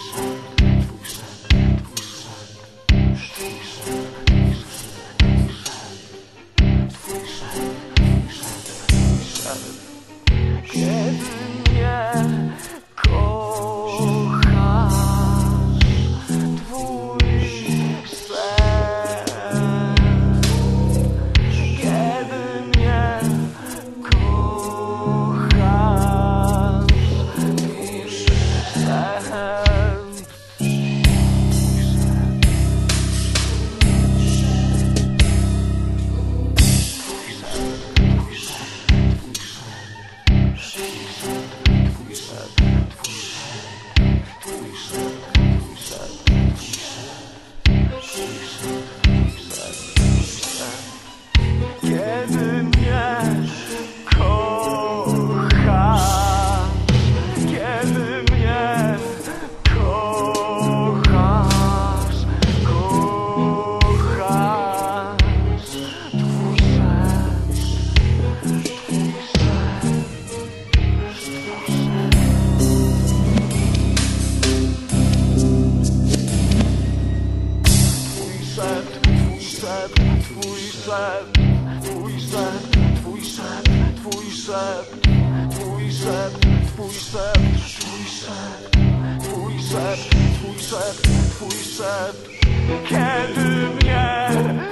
Twój szep, kiedy mnie